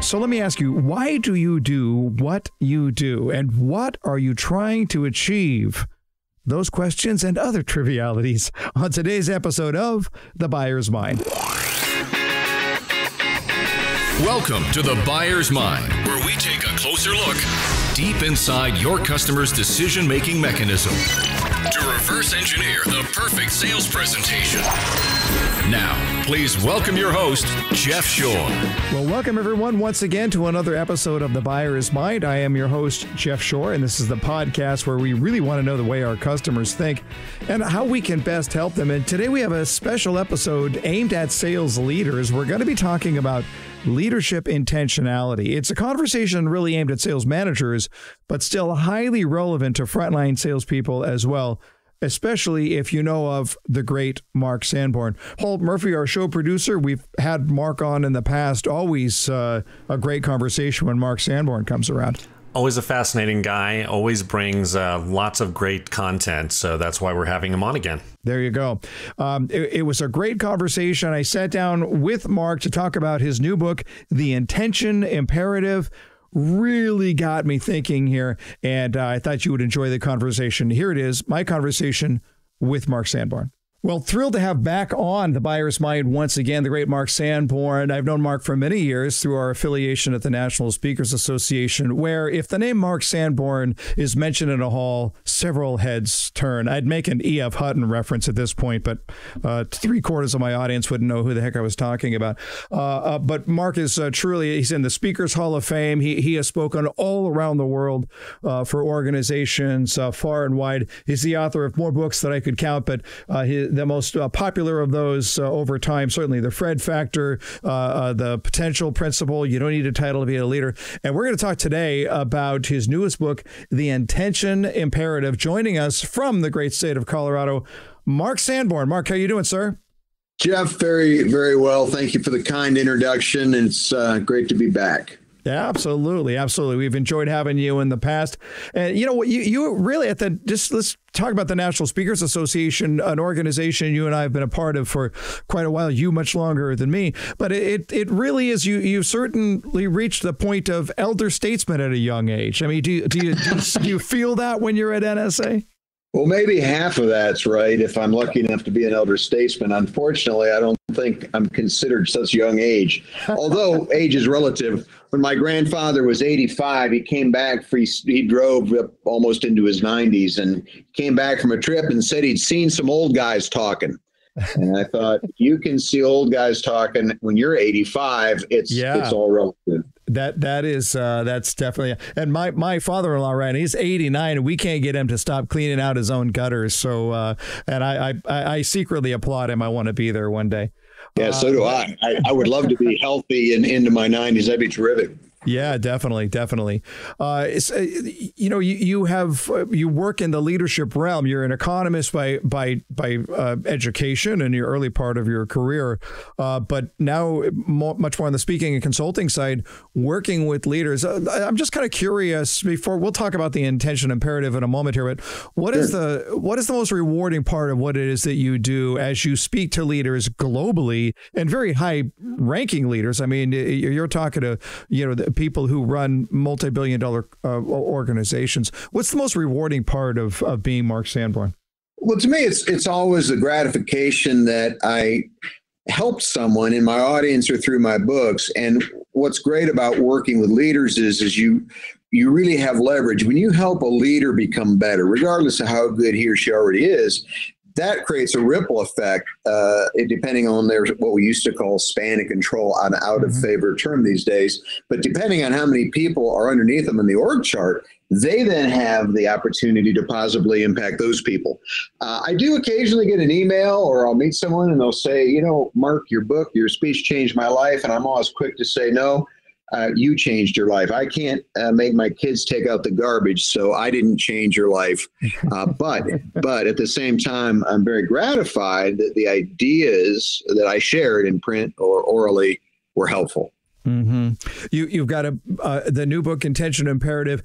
So let me ask you, why do you do what you do? And what are you trying to achieve? Those questions and other trivialities on today's episode of The Buyer's Mind. Welcome to The Buyer's Mind, where we take a closer look deep inside your customer's decision-making mechanism to reverse engineer the perfect sales presentation. Now, please welcome your host, Jeff Shore. Well, welcome everyone once again to another episode of The Buyer's Mind. I am your host, Jeff Shore, and this is the podcast where we really want to know the way our customers think and how we can best help them. And today we have a special episode aimed at sales leaders. We're going to be talking about leadership intentionality. It's a conversation really aimed at sales managers, but still highly relevant to frontline salespeople as well, especially if you know of the great Mark Sanborn. Holt Murphy, our show producer, we've had Mark on in the past. Always a great conversation when Mark Sanborn comes around. Always a fascinating guy, always brings lots of great content, so that's why we're having him on again. There you go. It was a great conversation. I sat down with Mark to talk about his new book, The Intention Imperative. Really got me thinking here, and I thought you would enjoy the conversation. Here it is, my conversation with Mark Sanborn. Well, thrilled to have back on The Buyer's Mind once again, the great Mark Sanborn. I've known Mark for many years through our affiliation at the National Speakers Association, where if the name Mark Sanborn is mentioned in a hall, several heads turn. I'd make an E.F. Hutton reference at this point, but 3/4 of my audience wouldn't know who the heck I was talking about. But Mark is truly, he's in the Speakers Hall of Fame. He has spoken all around the world for organizations far and wide. He's the author of more books than I could count, but the most popular of those over time, certainly The Fred Factor, The Potential Principle. You don't need a title to be a leader. And we're going to talk today about his newest book, The Intention Imperative. Joining us from the great state of Colorado, Mark Sanborn. Mark, how you doing, sir? Jeff, very, very well. Thank you for the kind introduction. It's great to be back. Absolutely. Absolutely. We've enjoyed having you in the past. And you know what, you really at the, just let's talk about the National Speakers Association, an organization you and I have been a part of for quite a while, you much longer than me, but it really is, you've certainly reached the point of elder statesman at a young age. I mean, do you feel that when you're at NSA? Well, maybe half of that's right, if I'm lucky enough to be an elder statesman. Unfortunately, I don't think I'm considered such young age, although age is relative. When my grandfather was 85, he came back, he drove up almost into his 90s and came back from a trip and said he'd seen some old guys talking. And I thought, you can see old guys talking when you're 85. It's all relative. That's definitely, and my father-in-law, Ryan, he's 89, and we can't get him to stop cleaning out his own gutters. So, and I secretly applaud him. I want to be there one day. Yeah, so do I. I would love to be healthy and into my 90s. That'd be terrific. Yeah, definitely, definitely. You know, you work in the leadership realm. You're an economist by education in your early part of your career, but now much more on the speaking and consulting side, working with leaders. I'm just kind of curious. Before we'll talk about the intention imperative in a moment here, but what is the most rewarding part of what it is that you do as you speak to leaders globally and very high-ranking leaders? I mean, you're talking to the people who run multi-billion-dollar organizations. What's the most rewarding part of being Mark Sanborn? Well, to me, it's always the gratification that I helped someone in my audience or through my books. And what's great about working with leaders is you really have leverage. When you help a leader become better, regardless of how good he or she already is, that creates a ripple effect, depending on what we used to call span of control, an out-of-favor term these days. But depending on how many people are underneath them in the org chart, they then have the opportunity to positively impact those people. I do occasionally get an email, or I'll meet someone and they'll say, you know, Mark, your book, your speech changed my life. And I'm always quick to say, no, you changed your life. I can't make my kids take out the garbage, so I didn't change your life. But at the same time, I'm very gratified that the ideas that I shared in print or orally were helpful. Mm-hmm. You've got the new book, Intention Imperative.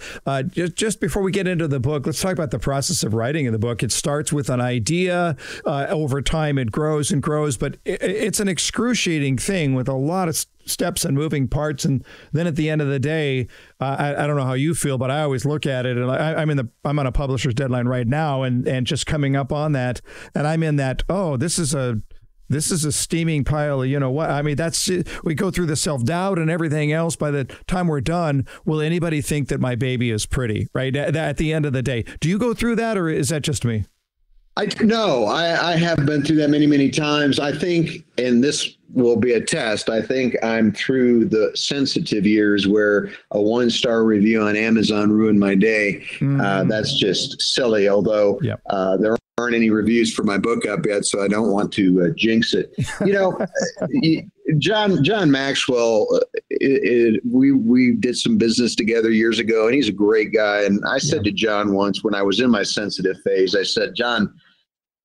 Just before we get into the book, let's talk about the process of writing in the book. It starts with an idea. Over time, it grows and grows, but it's an excruciating thing with a lot of steps and moving parts. And then at the end of the day, I don't know how you feel, but I always look at it, and I'm on a publisher's deadline right now, and just coming up on that, and I'm in that, oh, this is a steaming pile of, you know what? I mean, that's, we go through the self-doubt and everything else. By the time we're done, will anybody think that my baby is pretty, right? At the end of the day, do you go through that, or is that just me? No, I have been through that many, many times. I think, and this will be a test, I think I'm through the sensitive years where a one-star review on Amazon ruined my day. Mm. That's just silly, although yep. There aren't any reviews for my book up yet, so I don't want to jinx it. You know, John Maxwell, we did some business together years ago, and he's a great guy. And I said to John once, when I was in my sensitive phase, I said, John,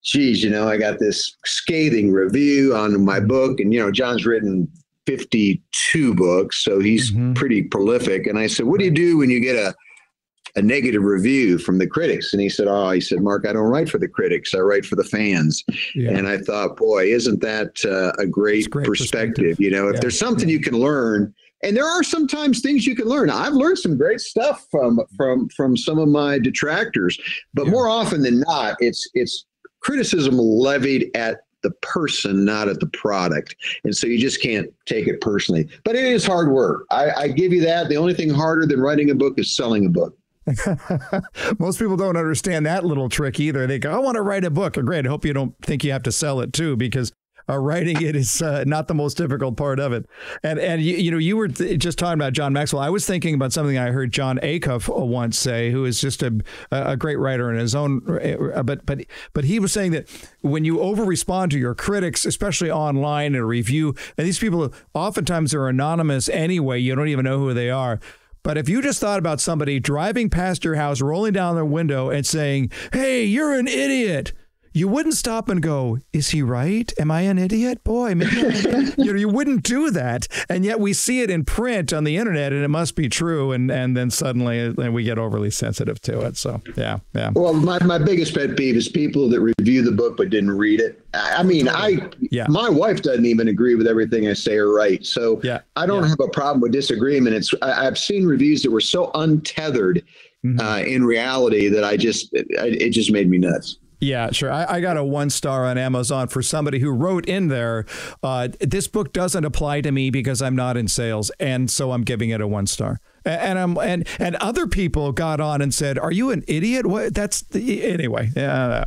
geez, you know, I got this scathing review on my book. And, you know, John's written 52 books, so he's pretty prolific. And I said, what do you do when you get a negative review from the critics? And he said, Mark, I don't write for the critics. I write for the fans. Yeah. And I thought, boy, isn't that a great perspective? You know, if there's something you can learn, and there are sometimes things you can learn. I've learned some great stuff from some of my detractors, but more often than not, it's criticism levied at the person, not at the product. And so you just can't take it personally, but it is hard work. I give you that. The only thing harder than writing a book is selling a book. Most people don't understand that little trick either. They go, I want to write a book. Great. I hope you don't think you have to sell it too, because writing it is not the most difficult part of it. And you know, you were just talking about John Maxwell. I was thinking about something I heard John Acuff once say, who is just a great writer in his own, but he was saying that when you over respond to your critics, especially online in a review, and these people oftentimes are anonymous anyway, you don't even know who they are. But if you just thought about somebody driving past your house, rolling down their window and saying, hey, you're an idiot, you wouldn't stop and go, is he right? Am I an idiot? Boy, maybe I'm an idiot. You wouldn't do that. And yet we see it in print on the internet, and it must be true. And then suddenly we get overly sensitive to it. So, yeah. Well, my biggest pet peeve is people that review the book but didn't read it. I mean, my wife doesn't even agree with everything I say or write. So I don't have a problem with disagreement. I've seen reviews that were so untethered in reality that it just made me nuts. Yeah, sure. I got a 1-star on Amazon for somebody who wrote in there, this book doesn't apply to me because I'm not in sales, and so I'm giving it a 1-star. And other people got on and said, "Are you an idiot? What? Anyway.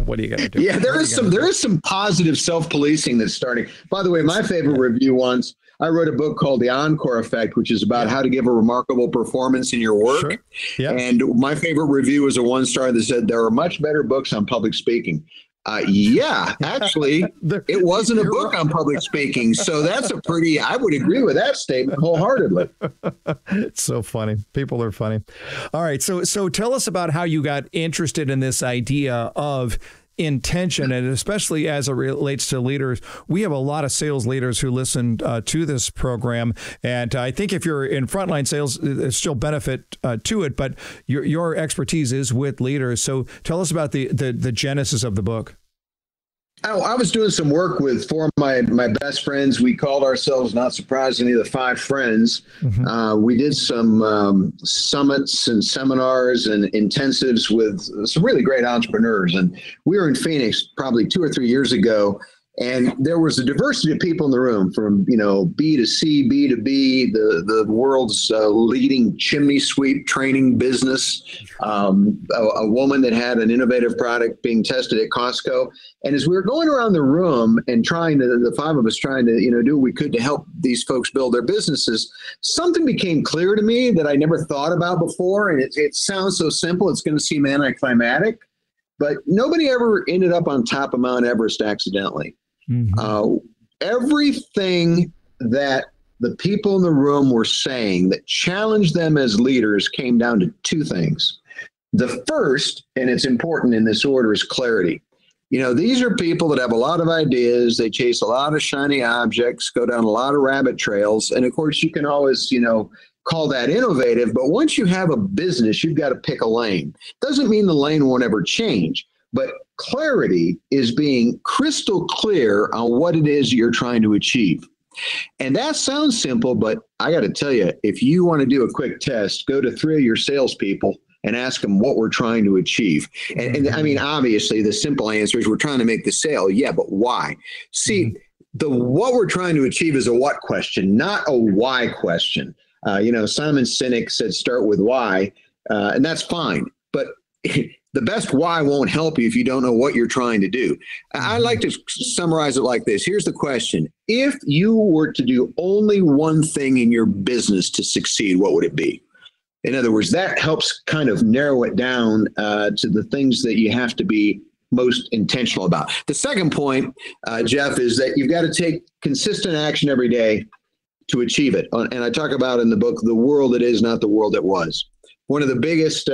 What are you gonna do?" Yeah, there is some positive self-policing that's starting. By the way, my favorite review once, I wrote a book called The Encore Effect, which is about how to give a remarkable performance in your work. Sure. Yep. And my favorite review was a 1-star that said, there are much better books on public speaking. Actually, it wasn't a book on public speaking. So that's I would agree with that statement wholeheartedly. It's so funny. People are funny. All right. So tell us about how you got interested in this idea of intention, and especially as it relates to leaders. We have a lot of sales leaders who listen to this program, and I think if you're in frontline sales, there's still benefit to it, but your expertise is with leaders. So tell us about the genesis of the book. I was doing some work with four of my best friends. We called ourselves, not surprisingly, the Five Friends. Mm-hmm. We did some summits and seminars and intensives with some really great entrepreneurs. And we were in Phoenix probably 2 or 3 years ago, and there was a diversity of people in the room, from, you know, B to C, B to B, the world's leading chimney sweep training business, a woman that had an innovative product being tested at Costco. And as we were going around the room and the five of us trying to, you know, do what we could to help these folks build their businesses, something became clear to me that I never thought about before. And it sounds so simple, it's going to seem anticlimactic, but nobody ever ended up on top of Mount Everest accidentally. Mm-hmm. Everything that the people in the room were saying that challenged them as leaders came down to 2 things. The first, and it's important in this order, is clarity. You know, these are people that have a lot of ideas. They chase a lot of shiny objects, go down a lot of rabbit trails. And of course, you can always, you know, call that innovative. But once you have a business, you've got to pick a lane. Doesn't mean the lane won't ever change. But clarity is being crystal clear on what it is you're trying to achieve. And that sounds simple, but I got to tell you, if you want to do a quick test, go to 3 of your salespeople and ask them what we're trying to achieve. And I mean, obviously, the simple answer is we're trying to make the sale. Yeah, but why? See, the what we're trying to achieve is a what question, not a why question. You know, Simon Sinek said, start with why, and that's fine. But the best why won't help you if you don't know what you're trying to do. I like to summarize it like this. Here's the question. If you were to do only one thing in your business to succeed, what would it be? In other words, that helps kind of narrow it down to the things that you have to be most intentional about. The second point, Jeff, is that you've got to take consistent action every day to achieve it. And I talk about in the book, the world that is not the world that was. One of the biggest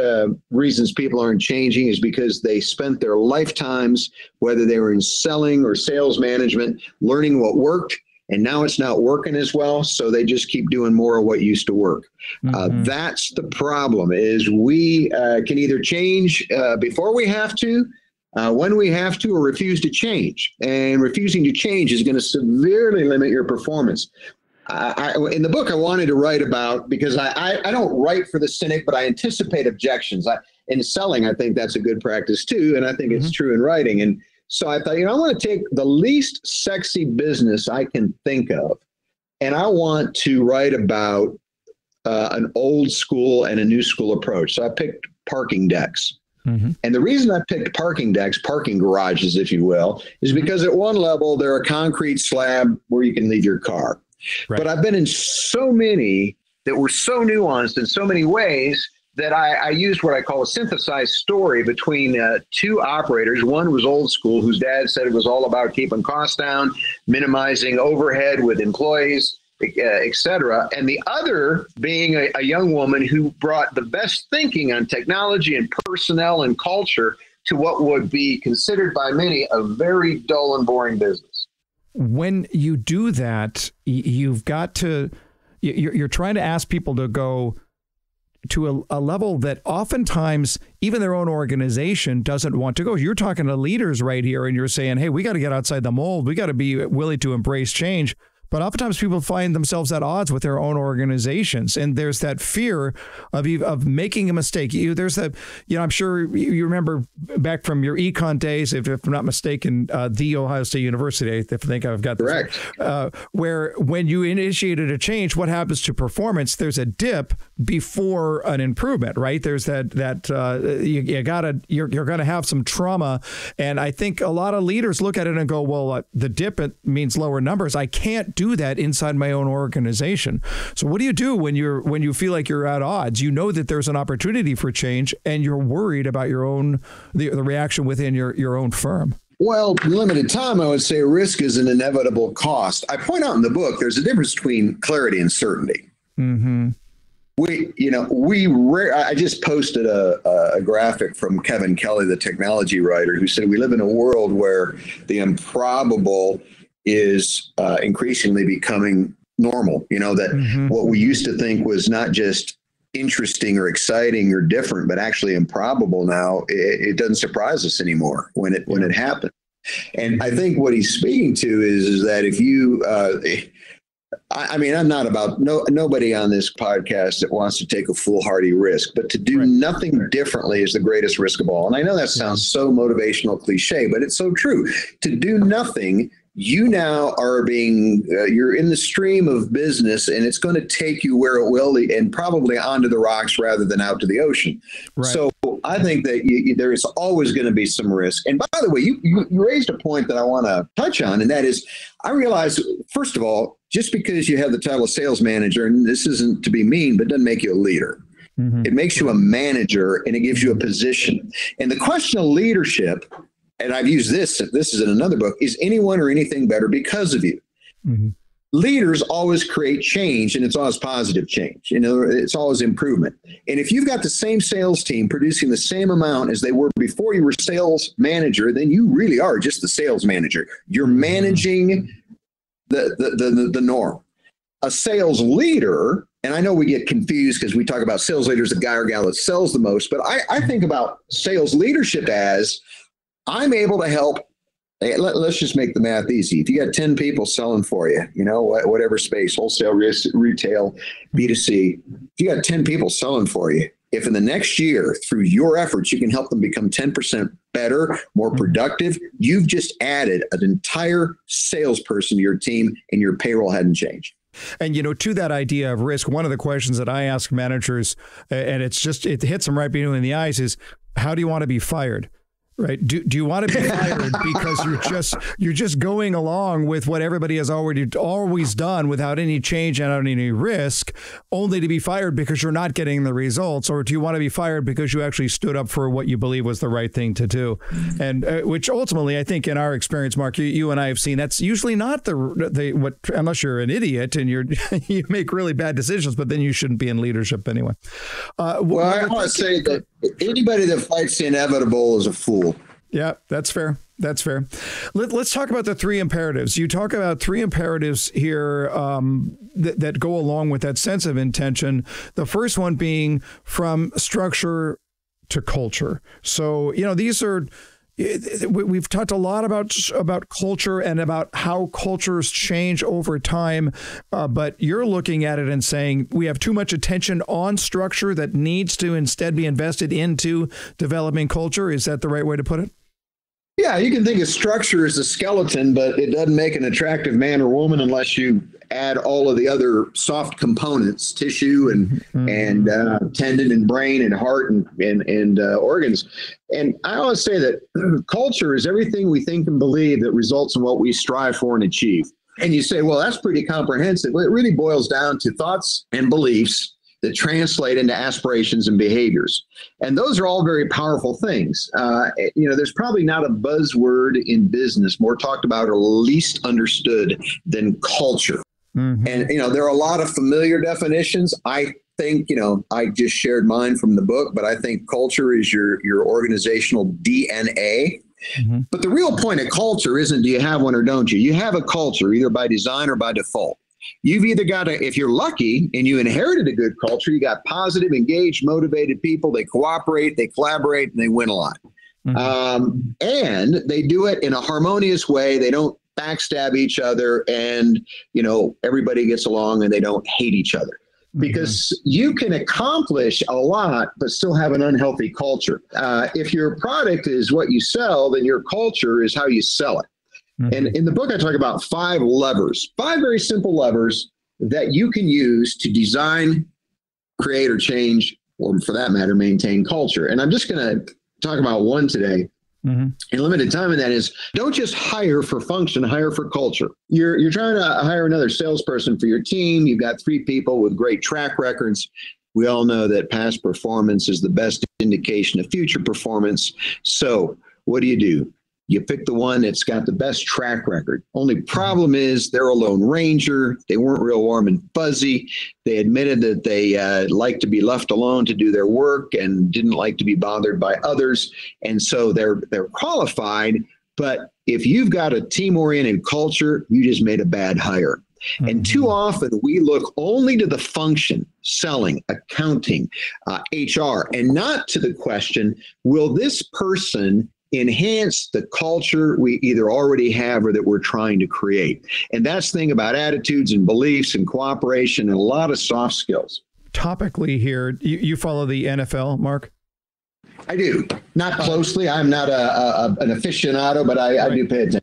reasons people aren't changing is because they spent their lifetimes, whether they were in selling or sales management, learning what worked, and now it's not working as well. So they just keep doing more of what used to work. That's the problem, is we can either change before we have to, when we have to, or refuse to change. And refusing to change is going to severely limit your performance. In the book I wanted to write about, because I don't write for the cynic, but I anticipate objections. In selling, I think that's a good practice too. And I think it's true in writing. And so I thought, you know, I want to take the least sexy business I can think of. And I want to write about an old school and a new school approach. So I picked parking decks. And the reason I picked parking decks, parking garages, if you will, is because at one level, they're a concrete slab where you can leave your car. Right. But I've been in so many that were so nuanced in so many ways that I used what I call a synthesized story between 2 operators. One was old school, whose dad said it was all about keeping costs down, minimizing overhead with employees, et cetera. And the other being a young woman who brought the best thinking on technology and personnel and culture to what would be considered by many a very dull and boring business. When you do that, you've got to, you're trying to ask people to go to a level that oftentimes even their own organization doesn't want to go. You're talking to leaders right here and you're saying, hey, we got to get outside the mold. We got to be willing to embrace change. But oftentimes people find themselves at odds with their own organizations. And there's that fear of making a mistake. There's that, you know, I'm sure you remember back from your econ days, if I'm not mistaken, the Ohio State University, I think I've got this. Correct. Where when you initiated a change, what happens to performance? There's a dip before an improvement, right? There's you're going to have some trauma. And I think a lot of leaders look at it and go, well, the dip, it means lower numbers. I can't do that inside my own organization. So what do you do when you feel like you're at odds? You know that there's an opportunity for change and you're worried about your own the reaction within your own firm. Well, limited time, I would say risk is an inevitable cost. I point out in the book there's a difference between clarity and certainty. I just posted a graphic from Kevin Kelly, the technology writer, who said we live in a world where the improbable is increasingly becoming normal. You know, that what we used to think was not just interesting or exciting or different, but actually improbable. Now it doesn't surprise us anymore when it happens. And I think what he's speaking to is that if you, I mean, I'm not about nobody on this podcast that wants to take a foolhardy risk, but to do nothing differently is the greatest risk of all. And I know that sounds so motivational cliche, but it's so true. To do nothing, you now are you're in the stream of business, and it's going to take you where it will, and probably onto the rocks rather than out to the ocean. Right. So I think that there is always going to be some risk. And by the way, you raised a point that I want to touch on, and that is, I realize, first of all, just because you have the title of sales manager, and this isn't to be mean, but doesn't make you a leader. It makes you a manager, and it gives you a position. And the question of leadership, and I've used this is in another book, is anyone or anything better because of you? leaders always create change, and it's always positive change. You know, it's always improvement. And if you've got the same sales team producing the same amount as they were before you were sales manager, then you really are just the sales manager. You're managing the norm. A sales leader, and I know we get confused because we talk about sales leaders, the guy or gal that sells the most, but I think about sales leadership as I'm able to help. Let's just make the math easy. If you got 10 people selling for you, you know, whatever space, wholesale, retail, B2C, if you got 10 people selling for you, if in the next year through your efforts, you can help them become 10% better, more productive, you've just added an entire salesperson to your team and your payroll hadn't changed. And, you know, to that idea of risk, one of the questions that I ask managers, and it's just, it hits them right between the eyes, is how do you want to be fired? Right? Do you want to be fired because you're just going along with what everybody has always done without any change and without any risk, only to be fired because you're not getting the results? Or do you want to be fired because you actually stood up for what you believe was the right thing to do? And which ultimately, I think in our experience, Mark, you and I have seen that's usually not the what, unless you're an idiot and you make really bad decisions, but then you shouldn't be in leadership anyway. Well, I want to say that anybody that fights the inevitable is a fool. Yeah, that's fair. That's fair. Let's talk about the three imperatives. You talk about three imperatives here that go along with that sense of intention. The first one being from structure to culture. So, you know, these are, we've talked a lot about culture and about how cultures change over time, but you're looking at it and saying we have too much attention on structure that needs to instead be invested into developing culture. Is that the right way to put it? Yeah, you can think of structure as a skeleton, but it doesn't make an attractive man or woman unless you add all of the other soft components, tissue and tendon and brain and heart and organs. And I always say that culture is everything we think and believe that results in what we strive for and achieve. And you say, well, that's pretty comprehensive. Well, it really boils down to thoughts and beliefs that translate into aspirations and behaviors. And those are all very powerful things. You know, there's probably not a buzzword in business more talked about or least understood than culture. Mm-hmm. And, you know, there are a lot of familiar definitions. I think, you know, I just shared mine from the book, but I think culture is your organizational DNA. Mm-hmm. But the real point of culture isn't do you have one or don't you? You have a culture either by design or by default. You've either got to, if you're lucky and you inherited a good culture, you got positive, engaged, motivated people. They cooperate, they collaborate, and they win a lot. Mm-hmm. And they do it in a harmonious way. They don't backstab each other and, you know, everybody gets along and they don't hate each other. Because you can accomplish a lot, but still have an unhealthy culture. If your product is what you sell, then your culture is how you sell it. And in the book, I talk about five very simple levers that you can use to design, create, or change, or for that matter, maintain culture. And I'm just going to talk about one today in limited time. And that is, don't just hire for function, hire for culture. You're trying to hire another salesperson for your team. You've got three people with great track records. We all know that past performance is the best indication of future performance. So what do? You pick the one that's got the best track record. Only problem is they're a lone ranger. They weren't real warm and fuzzy. They admitted that they liked to be left alone to do their work and didn't like to be bothered by others. And so they're qualified. But if you've got a team-oriented culture, you just made a bad hire. Mm-hmm. And too often we look only to the function, selling, accounting, HR, and not to the question, will this person enhance the culture we either already have or that we're trying to create? And that's the thing about attitudes and beliefs and cooperation and a lot of soft skills. Topically here, you follow the NFL, Mark? I do. Not closely. I'm not an aficionado, but I do pay attention.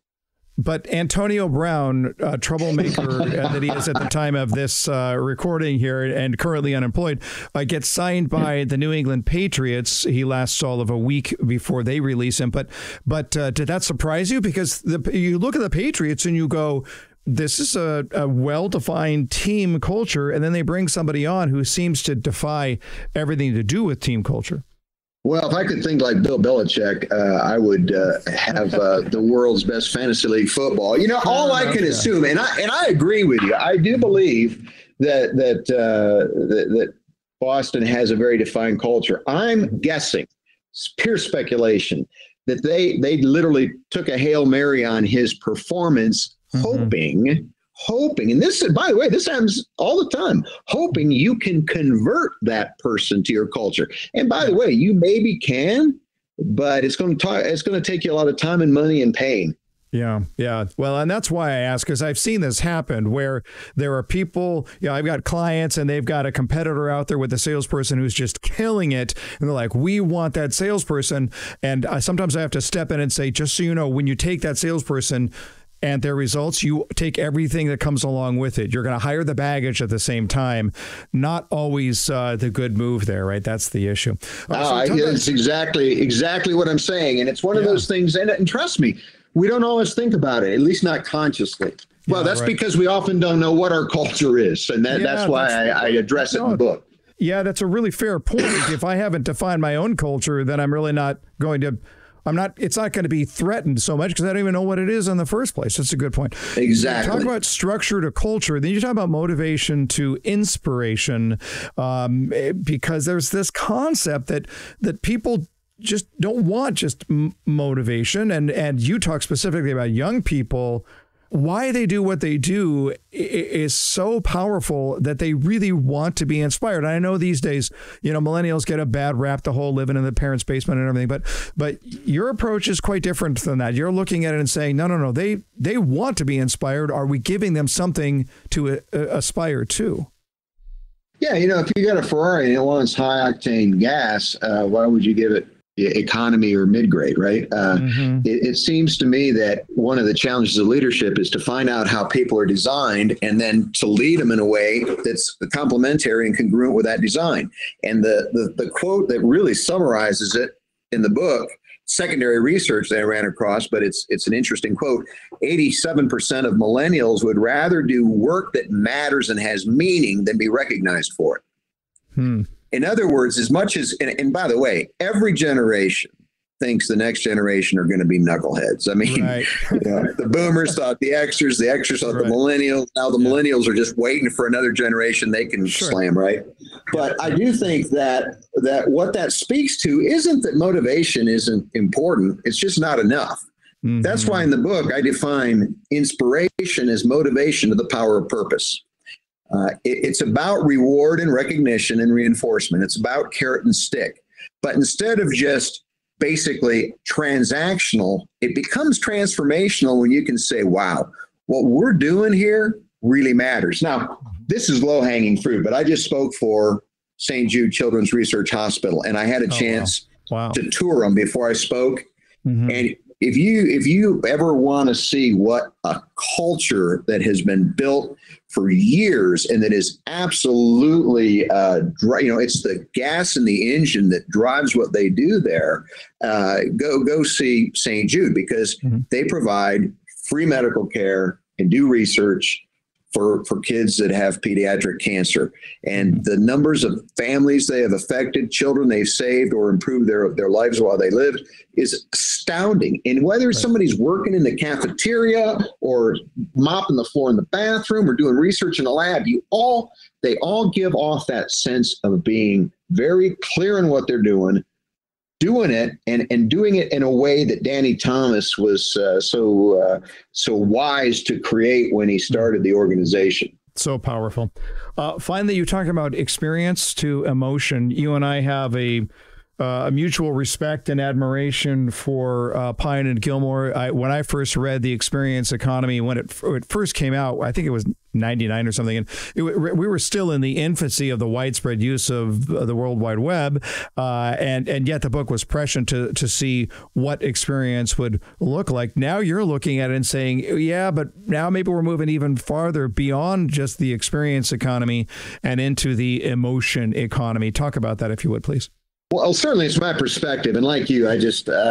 But Antonio Brown, a troublemaker that he is at the time of this recording here and currently unemployed, gets signed by the New England Patriots. He lasts all of a week before they release him. But did that surprise you? Because you look at the Patriots and you go, this is a well-defined team culture. And then they bring somebody on who seems to defy everything to do with team culture. Well, if I could think like Bill Belichick, I would have the world's best fantasy league football. You know, all I can assume, and I agree with you. I do believe that Boston has a very defined culture. I'm guessing, it's pure speculation, that they literally took a Hail Mary on his performance, hoping, and this, by the way, this happens all the time, hoping you can convert that person to your culture. And by the way, you maybe can, but it's going to take you a lot of time and money and pain. Yeah. Well, and that's why I ask, because I've seen this happen where there are people, I've got clients and they've got a competitor out there with a salesperson who's just killing it. And they're like, we want that salesperson. And sometimes I have to step in and say, just so you know, when you take that salesperson and their results, you take everything that comes along with it. You're going to hire the baggage at the same time. Not always the good move there, right? That's the issue. That's exactly what I'm saying. And it's one of those things, and trust me, we don't always think about it, at least not consciously. Well, that's because we often don't know what our culture is. And that's why I address it in the book. Yeah, that's a really fair point. If I haven't defined my own culture, then I'm really not going to... it's not going to be threatened so much because I don't even know what it is in the first place. That's a good point. Exactly. You talk about structure to culture, then you talk about motivation to inspiration, because there's this concept that people just don't want just motivation. And you talk specifically about young people. Why they do what they do is so powerful that they really want to be inspired. I know these days, millennials get a bad rap, the whole living in the parents' basement and everything, but your approach is quite different than that. You're looking at it and saying, no, they want to be inspired. Are we giving them something to aspire to? Yeah, if you got a Ferrari and it wants high-octane gas, why would you give it economy or mid-grade, right? It seems to me that one of the challenges of leadership is to find out how people are designed and then to lead them in a way that's complementary and congruent with that design. And the quote that really summarizes it in the book, secondary research that I ran across, but it's an interesting quote, 87% of millennials would rather do work that matters and has meaning than be recognized for it. In other words, as much as, and by the way, every generation thinks the next generation are going to be knuckleheads. I mean, the boomers thought the Xers thought the millennials. Now the millennials are just waiting for another generation they can slam, right? But I do think that what that speaks to isn't that motivation isn't important. It's just not enough. That's why in the book, I define inspiration as motivation to the power of purpose. It's about reward and recognition and reinforcement. It's about carrot and stick. But instead of just basically transactional, it becomes transformational when you can say, wow, what we're doing here really matters. Now, this is low-hanging fruit, but I just spoke for St. Jude Children's Research Hospital, and I had a chance to tour them before I spoke. And if you ever want to see what a culture that has been built for years and that is absolutely, it's the gas in the engine that drives what they do there, go see St. Jude, because they provide free medical care and do research for kids that have pediatric cancer. And the numbers of families they have affected, children they've saved or improved their lives while they lived, is astounding. And whether somebody's working in the cafeteria or mopping the floor in the bathroom or doing research in the lab, they all give off that sense of being very clear in what they're doing it and doing it in a way that Danny Thomas was so wise to create when he started the organization. So powerful. Finally, you talk about experience to emotion. You and I have a mutual respect and admiration for Pine and Gilmore. When I first read The Experience Economy, when it first came out, I think it was 99 or something, and we were still in the infancy of the widespread use of the World Wide Web, and yet the book was prescient to see what experience would look like. Now you're looking at it and saying, yeah, but now maybe we're moving even farther beyond just the experience economy and into the emotion economy. Talk about that, if you would, please. Well, certainly it's my perspective. And like you, I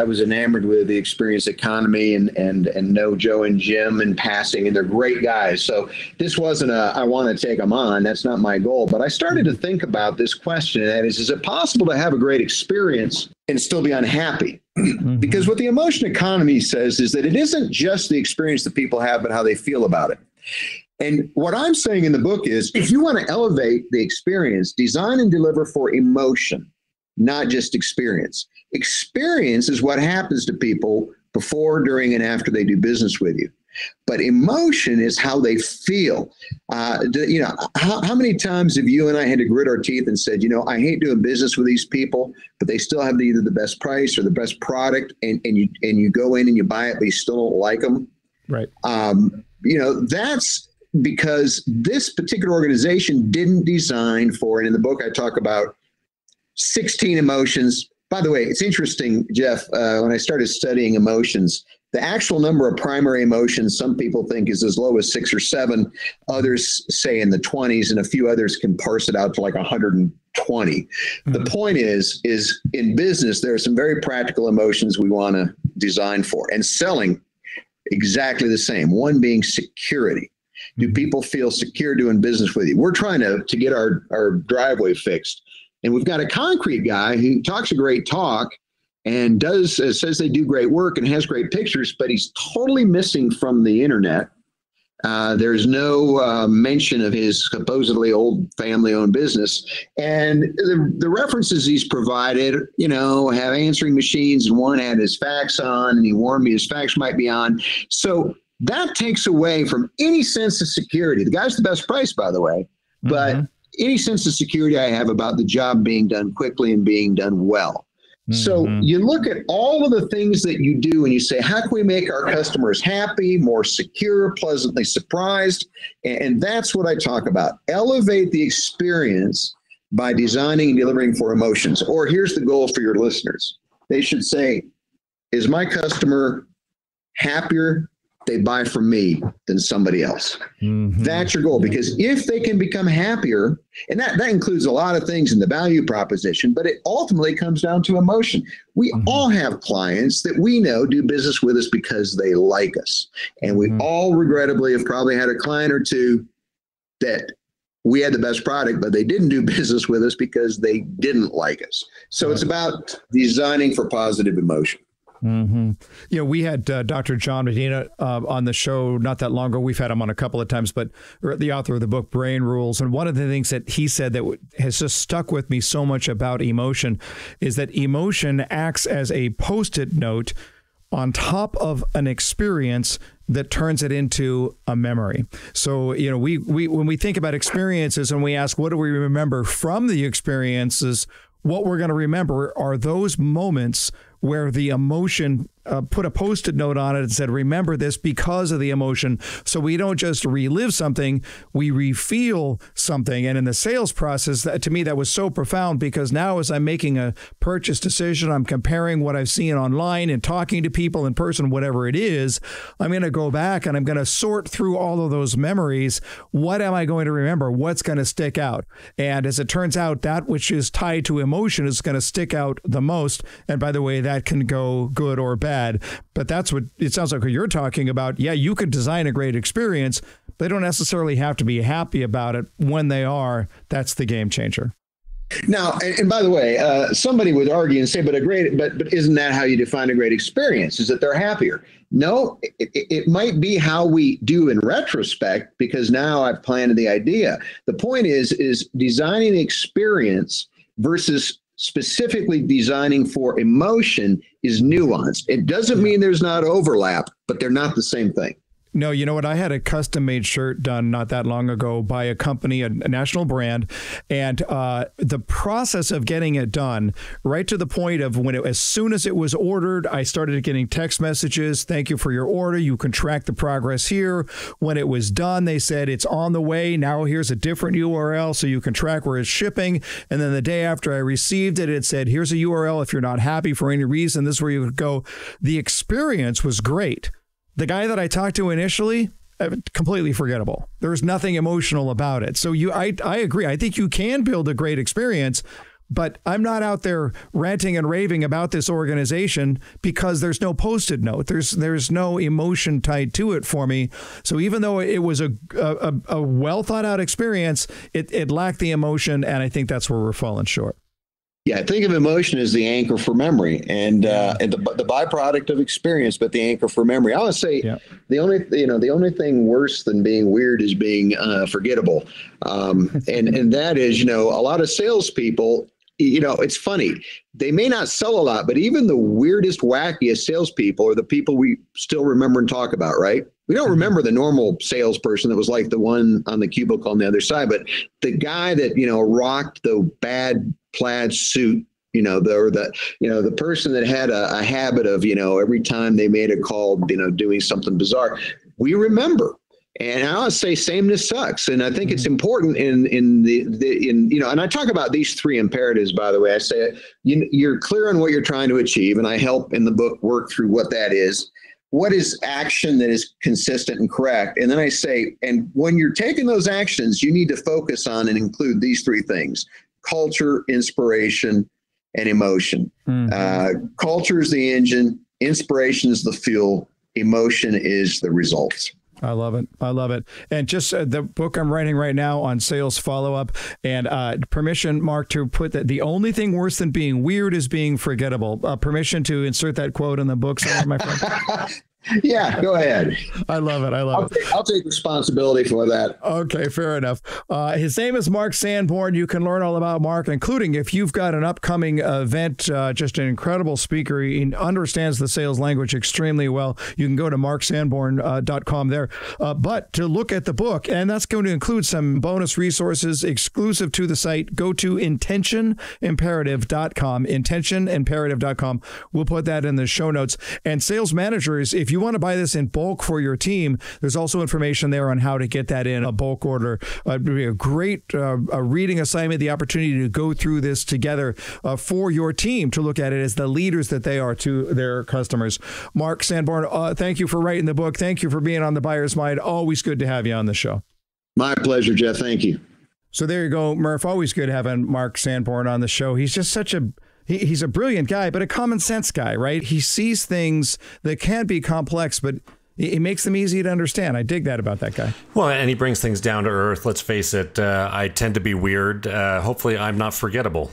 was enamored with the experience economy and know Joe and Jim in passing, and they're great guys. So this wasn't I want to take them on. That's not my goal. But I started to think about this question. And that is it possible to have a great experience and still be unhappy? Because what the emotion economy says is that it isn't just the experience that people have, but how they feel about it. And what I'm saying in the book is, if you want to elevate the experience, design and deliver for emotion, not just experience. Experience is what happens to people before, during, and after they do business with you. But emotion is how they feel. How many times have you and I had to grit our teeth and said, you know, I hate doing business with these people, but they still have either the best price or the best product, and you go in and you buy it, but you still don't like them. Right. That's because this particular organization didn't design for it. In the book, I talk about 16 emotions. By the way, it's interesting, Jeff, when I started studying emotions, the actual number of primary emotions, some people think is as low as 6 or 7. Others say in the 20s, and a few others can parse it out to like 120. Mm-hmm. The point is in business, there are some very practical emotions we want to design for, and selling exactly the same. One being security. Do people feel secure doing business with you? We're trying to get our driveway fixed. And we've got a concrete guy who talks a great talk and says they do great work and has great pictures, but he's totally missing from the internet. There's no mention of his supposedly old family-owned business. And the references he's provided, have answering machines, and one had his fax on, and he warned me his fax might be on. So that takes away from any sense of security. The guy's the best price, by the way, but any sense of security I have about the job being done quickly and being done well. So you look at all of the things that you do and you say, how can we make our customers happy, more secure, pleasantly surprised? And that's what I talk about. Elevate the experience by designing and delivering for emotions. Or here's the goal for your listeners. They should say, is my customer happier they buy from me than somebody else? That's your goal, because if they can become happier, and that includes a lot of things in the value proposition, but it ultimately comes down to emotion. We all have clients that we know do business with us because they like us. And we all regrettably have probably had a client or two that we had the best product, but they didn't do business with us because they didn't like us. So it's about designing for positive emotion. We had Dr. John Medina on the show not that long ago. We've had him on a couple of times, but the author of the book, Brain Rules. And one of the things that he said that has just stuck with me so much about emotion is that emotion acts as a Post-it note on top of an experience that turns it into a memory. So, we when we think about experiences and we ask, what do we remember from the experiences? What we're going to remember are those moments where the emotion put a Post-it note on it and said, remember this because of the emotion. So we don't just relive something, we refeel something. And in the sales process, to me, that was so profound, because now as I'm making a purchase decision, I'm comparing what I've seen online and talking to people in person, whatever it is, I'm going to go back and I'm going to sort through all of those memories. What am I going to remember? What's going to stick out? And as it turns out, that which is tied to emotion is going to stick out the most. And by the way, that can go good or bad. But that's what it sounds like you're talking about. Yeah, you could design a great experience. They don't necessarily have to be happy about it. When they are, that's the game changer. Now, and by the way, somebody would argue and say, but isn't that how you define a great experience, is that they're happier? No, it might be how we do in retrospect, because now I've planted the idea. The point is designing the experience versus specifically designing for emotion is nuanced. It doesn't mean there's not overlap, but they're not the same thing. No, you know what? I had a custom-made shirt done not that long ago by a company, a national brand, and the process of getting it done, right to the point of as soon as it was ordered, I started getting text messages, thank you for your order, you can track the progress here. When it was done, they said, it's on the way, now here's a different URL so you can track where it's shipping, and then the day after I received it, it said, here's a URL if you're not happy for any reason, this is where you would go. The experience was great. The guy that I talked to initially, completely forgettable. There's nothing emotional about it. So I agree. I think you can build a great experience, But I'm not out there ranting and raving about this organization because there's no Post-it note. There's no emotion tied to it for me. So even though it was a well thought out experience, it lacked the emotion, and I think that's where we're falling short. Yeah, think of emotion as the anchor for memory, and the byproduct of experience, but the anchor for memory. I would say the only thing worse than being weird is being forgettable, and that is a lot of salespeople. It's funny. They may not sell a lot, but even the weirdest, wackiest salespeople are the people we still remember and talk about, right? We don't remember the normal salesperson that was like the one on the cubicle on the other side, but the guy that, rocked the bad plaid suit, the person that had a habit of, every time they made a call, doing something bizarre, we remember. And I would say sameness sucks. And I think it's important and I talk about these three imperatives, by the way. I say, you're clear on what you're trying to achieve. And I help in the book work through what that is. What is action that is consistent and correct? And then I say, and when you're taking those actions, you need to focus on and include these three things: culture, inspiration, and emotion. Culture is the engine. Inspiration is the fuel. Emotion is the results. I love it. I love it. And just the book I'm writing right now on sales follow-up, and permission, Mark, to put that the only thing worse than being weird is being forgettable. Permission to insert that quote in the book somewhere, my friend. Yeah, go ahead. I love it. I'll take responsibility for that. Okay, fair enough. His name is Mark Sanborn. You can learn all about Mark, including if you've got an upcoming event, just an incredible speaker. He understands the sales language extremely well. You can go to MarkSanborn.com there. But to look at the book, and that's going to include some bonus resources exclusive to the site, go to IntentionImperative.com, IntentionImperative.com. We'll put that in the show notes. And sales managers, if you want to buy this in bulk for your team, there's also information there on how to get that in a bulk order. It would be a great reading assignment, the opportunity to go through this together for your team to look at it as the leaders that they are to their customers. Mark Sanborn, thank you for writing the book. Thank you for being on The Buyer's Mind. Always good to have you on the show. My pleasure, Jeff. Thank you. So there you go, Murph. Always good having Mark Sanborn on the show. He's just such a... He's a brilliant guy, but a common sense guy, right? He sees things that can be complex, but he makes them easy to understand. I dig that about that guy. Well, and he brings things down to earth. Let's face it. I tend to be weird. Hopefully I'm not forgettable.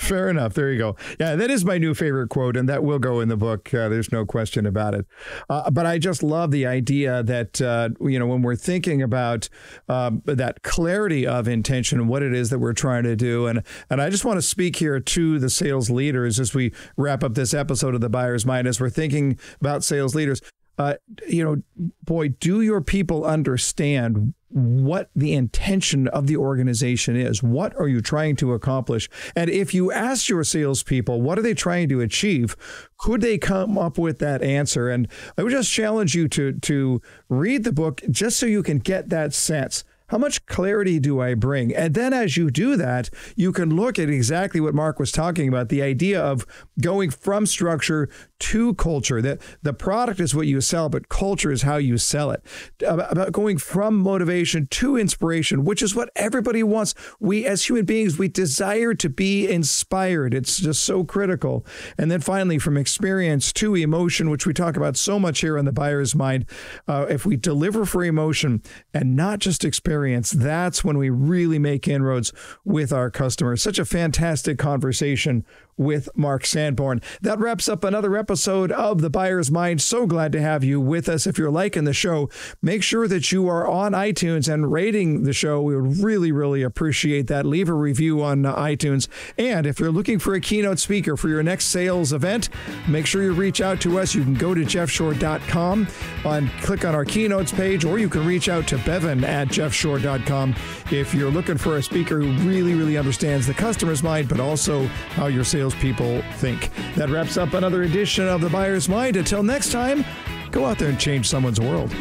Fair enough. There you go. Yeah, that is my new favorite quote, and that will go in the book. There's no question about it. But I just love the idea that, when we're thinking about that clarity of intention, what it is that we're trying to do. And I just want to speak here to the sales leaders as we wrap up this episode of The Buyer's Mind, as we're thinking about sales leaders. Boy, do your people understand what the intention of the organization is? What are you trying to accomplish? And if you ask your salespeople, what are they trying to achieve? Could they come up with that answer? And I would just challenge you to read the book just so you can get that sense. How much clarity do I bring? And then as you do that, you can look at exactly what Mark was talking about, the idea of going from structure to culture, that the product is what you sell, but culture is how you sell it, about going from motivation to inspiration, which is what everybody wants. We as human beings, we desire to be inspired. It's just so critical. And then finally, from experience to emotion, which we talk about so much here on The Buyer's Mind, if we deliver for emotion and not just experience, that's when we really make inroads with our customers. Such a fantastic conversation with Mark Sanborn. That wraps up another episode of The Buyer's Mind. So glad to have you with us. If you're liking the show, make sure that you are on iTunes and rating the show. We would really, really appreciate that. Leave a review on iTunes. And if you're looking for a keynote speaker for your next sales event, make sure you reach out to us. You can go to JeffShore.com and click on our keynotes page, or you can reach out to Bevan at JeffShore.com. If you're looking for a speaker who really, really understands the customer's mind, but also how your salespeople think. That wraps up another edition of The Buyer's Mind. Until next time, go out there and change someone's world.